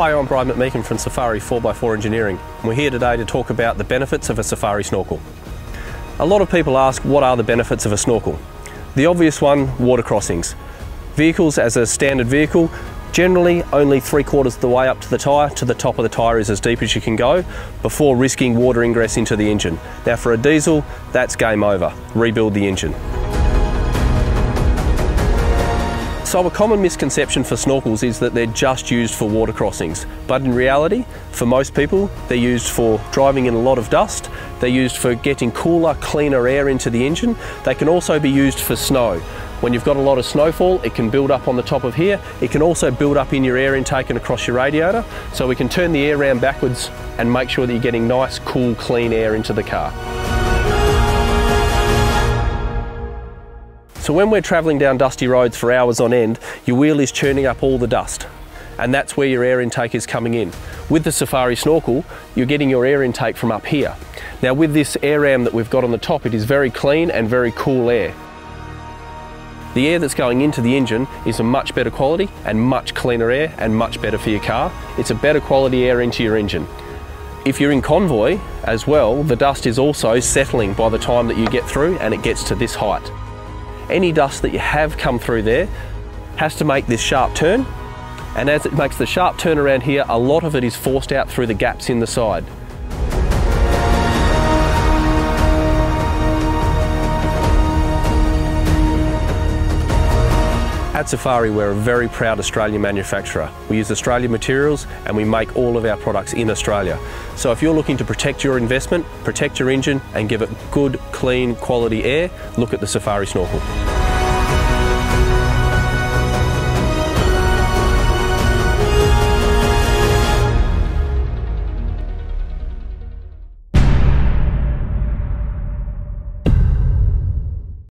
Hi, I'm Bryan McMeikan from Safari 4x4 Engineering. We're here today to talk about the benefits of a safari snorkel. A lot of people ask, what are the benefits of a snorkel? The obvious one, water crossings. Vehicles as a standard vehicle, generally only 3/4 of the way up to the tyre, to the top of the tyre is as deep as you can go before risking water ingress into the engine. Now for a diesel, that's game over. Rebuild the engine. So a common misconception for snorkels is that they're just used for water crossings, but in reality, for most people, they're used for driving in a lot of dust, they're used for getting cooler, cleaner air into the engine, they can also be used for snow. When you've got a lot of snowfall, it can build up on the top of here, it can also build up in your air intake and across your radiator, so we can turn the air around backwards and make sure that you're getting nice, cool, clean air into the car. So when we're travelling down dusty roads for hours on end, your wheel is churning up all the dust, and that's where your air intake is coming in. With the Safari Snorkel, you're getting your air intake from up here. Now with this air ram that we've got on the top, it is very clean and very cool air. The air that's going into the engine is a much better quality and much cleaner air and much better for your car. It's a better quality air into your engine. If you're in convoy as well, the dust is also settling by the time that you get through and it gets to this height. Any dust that you have come through there has to make this sharp turn, and as it makes the sharp turn around here, a lot of it is forced out through the gaps in the side. At Safari, we're a very proud Australian manufacturer. We use Australian materials and we make all of our products in Australia. So if you're looking to protect your investment, protect your engine and give it good, clean, quality air, look at the Safari Snorkel.